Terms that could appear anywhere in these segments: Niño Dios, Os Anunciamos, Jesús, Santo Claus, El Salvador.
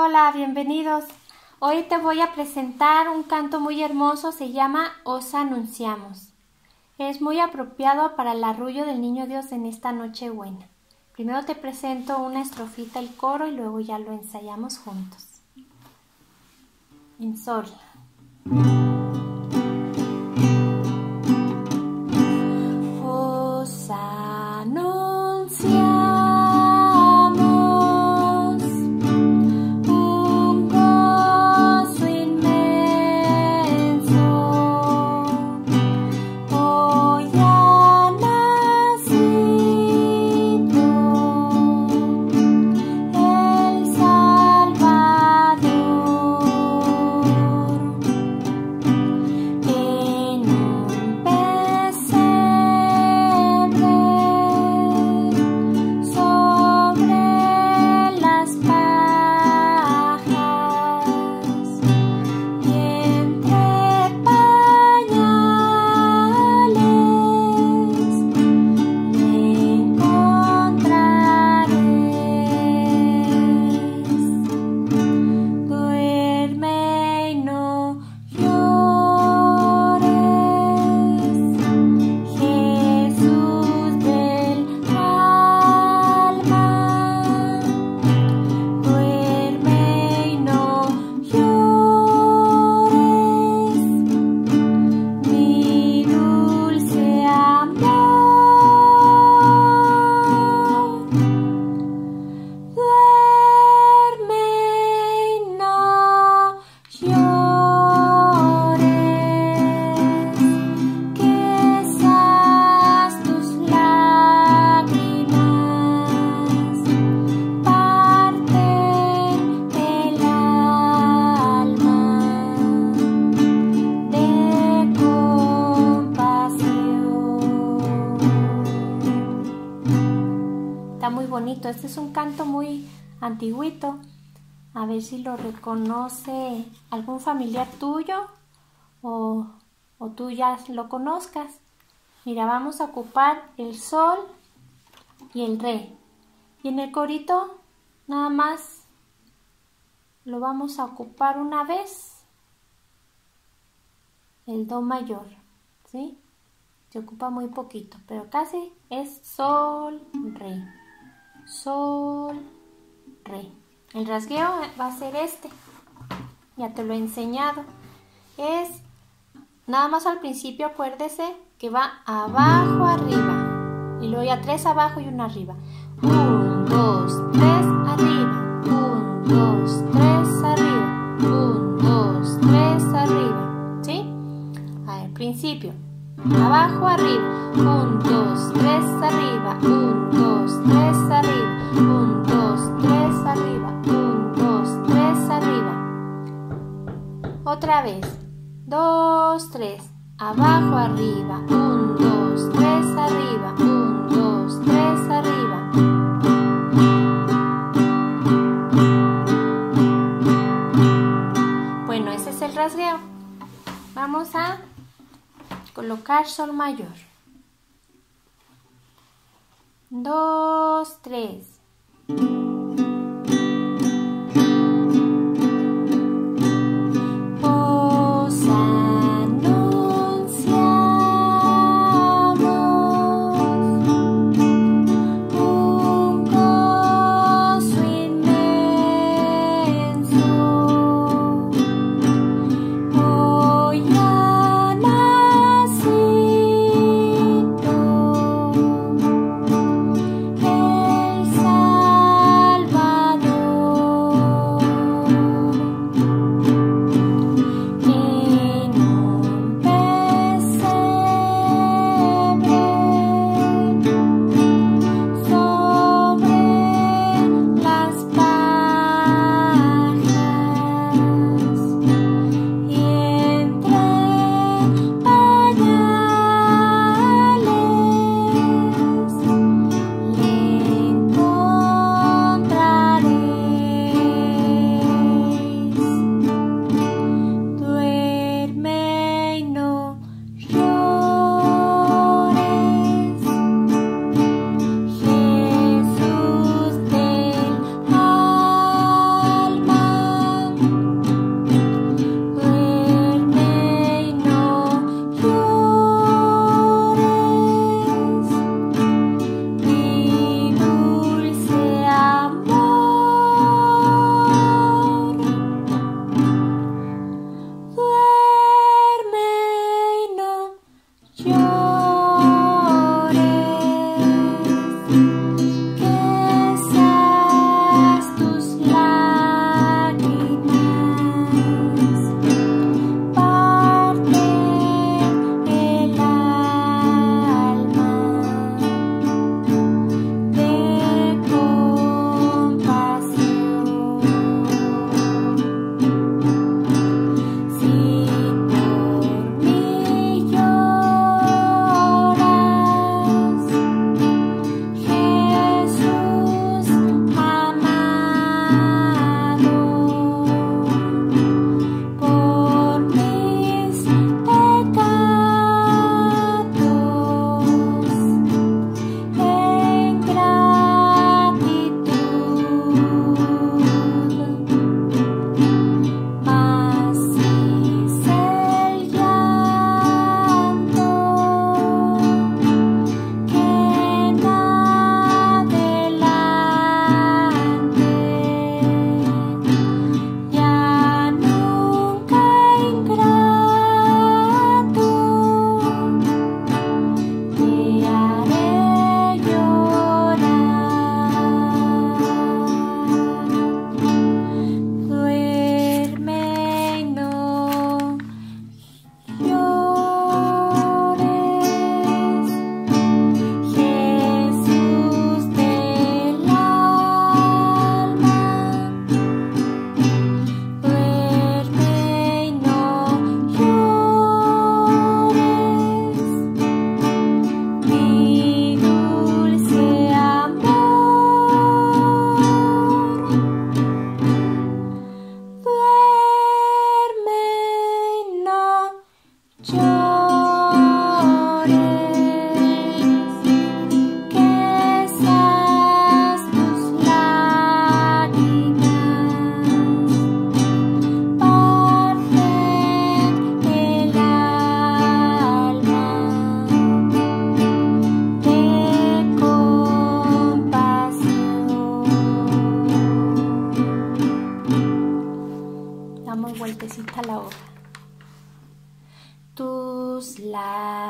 Hola, bienvenidos. Hoy te voy a presentar un canto muy hermoso, se llama Os Anunciamos. Es muy apropiado para el arrullo del Niño Dios en esta noche buena. Primero te presento una estrofita, el coro, y luego ya lo ensayamos juntos. En sol. Os anunciamos. Muy bonito, este es un canto muy antiguito, a ver si lo reconoce algún familiar tuyo o tú ya lo conozcas. Mira, vamos a ocupar el sol y el re, y en el corito nada más lo vamos a ocupar una vez, el do mayor, ¿sí? Se ocupa muy poquito, pero casi es sol, re. Sol, re. El rasgueo va a ser este. Ya te lo he enseñado. Es nada más al principio, acuérdese que va abajo, arriba. Y luego ya tres abajo y una arriba. 1, 2, 3, arriba. 1, 2, 3, arriba. 1, 2, 3, arriba. ¿Sí? Al principio. Abajo, arriba. 1, 2, 3, arriba. 1, 2, 3, arriba. 1, 2, 3, arriba. 1, 2, 3, arriba. Otra vez. 2, 3. Abajo, arriba. 1, 2, 3, arriba. 1, 2, 3, arriba. Bueno, ese es el rasgueo. Vamos a colocar sol mayor. 2, 3. Os anunciamos un gozo inmenso. Hoy I'm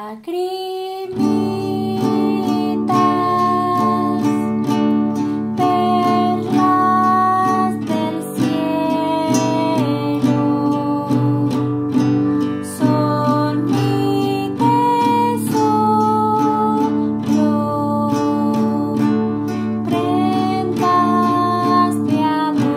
lagrimitas, perlas del cielo, son mi tesoro, prendas de amor.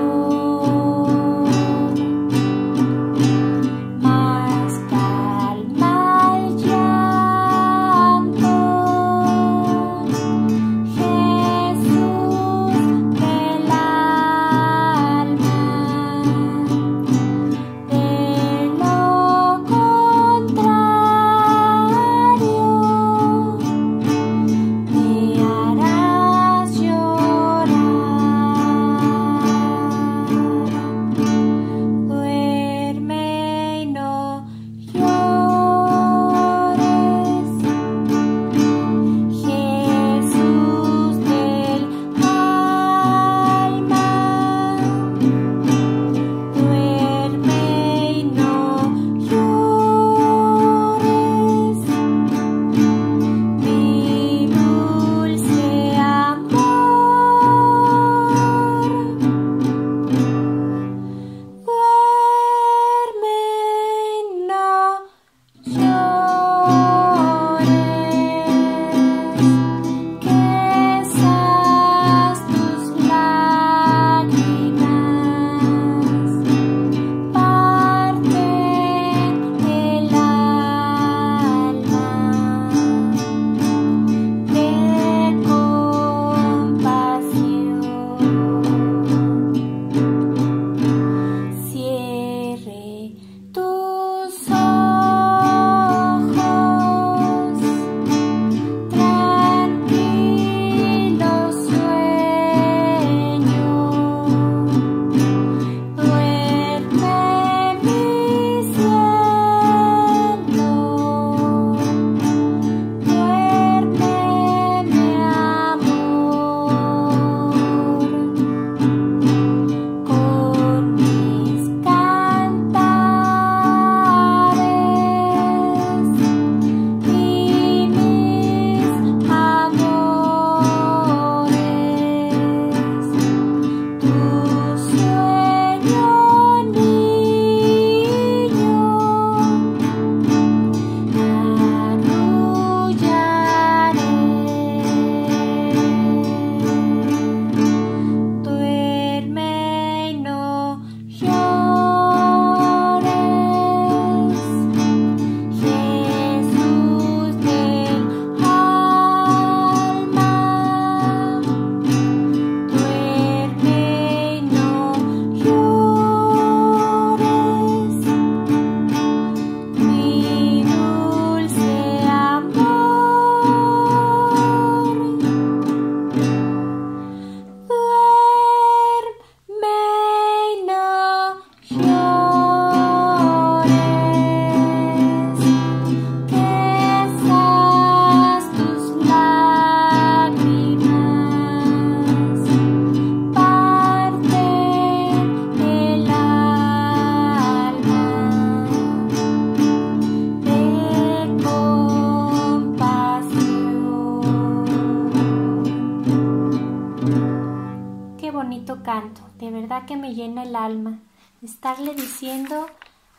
Canto, de verdad que me llena el alma estarle diciendo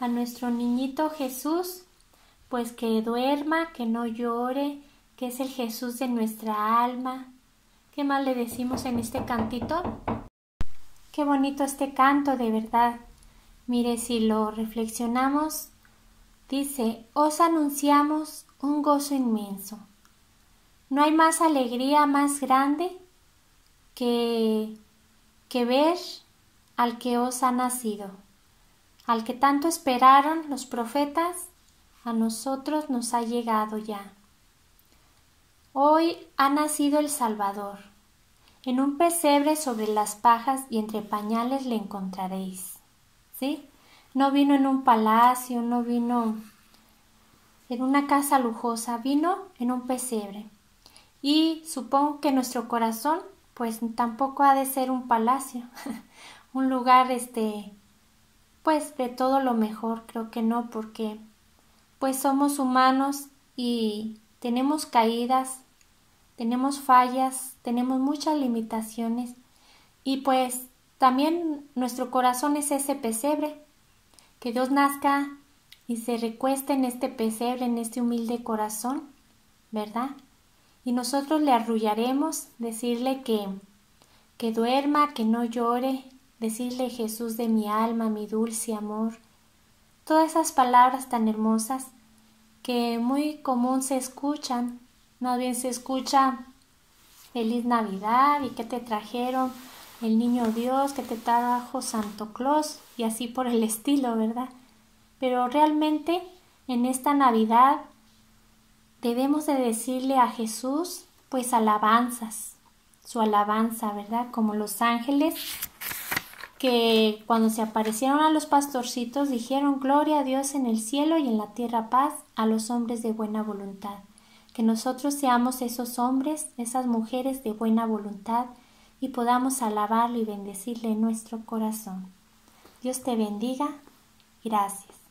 a nuestro niñito Jesús, pues que duerma, que no llore, que es el Jesús de nuestra alma. ¿Qué más le decimos en este cantito? Qué bonito este canto, de verdad. Mire, si lo reflexionamos, dice: os anunciamos un gozo inmenso. No hay más alegría más grande que ver al que os ha nacido, al que tanto esperaron los profetas, a nosotros nos ha llegado ya. Hoy ha nacido el Salvador. En un pesebre sobre las pajas y entre pañales le encontraréis. ¿Sí? No vino en un palacio, no vino en una casa lujosa, vino en un pesebre. Y supongo que nuestro corazón pues tampoco ha de ser un palacio, un lugar pues de todo lo mejor, creo que no, porque pues somos humanos y tenemos caídas, tenemos fallas, tenemos muchas limitaciones y pues también nuestro corazón es ese pesebre, que Dios nazca y se recueste en este pesebre, en este humilde corazón, ¿verdad? Y nosotros le arrullaremos, decirle que duerma, que no llore, decirle Jesús de mi alma, mi dulce amor, todas esas palabras tan hermosas que muy común se escuchan, más bien se escucha Feliz Navidad y que te trajeron el Niño Dios, que te trajo Santo Claus y así por el estilo, ¿verdad? Pero realmente en esta Navidad debemos de decirle a Jesús pues alabanzas, su alabanza, ¿verdad? Como los ángeles que cuando se aparecieron a los pastorcitos dijeron gloria a Dios en el cielo y en la tierra paz a los hombres de buena voluntad. Que nosotros seamos esos hombres, esas mujeres de buena voluntad y podamos alabarlo y bendecirle en nuestro corazón. Dios te bendiga. Gracias.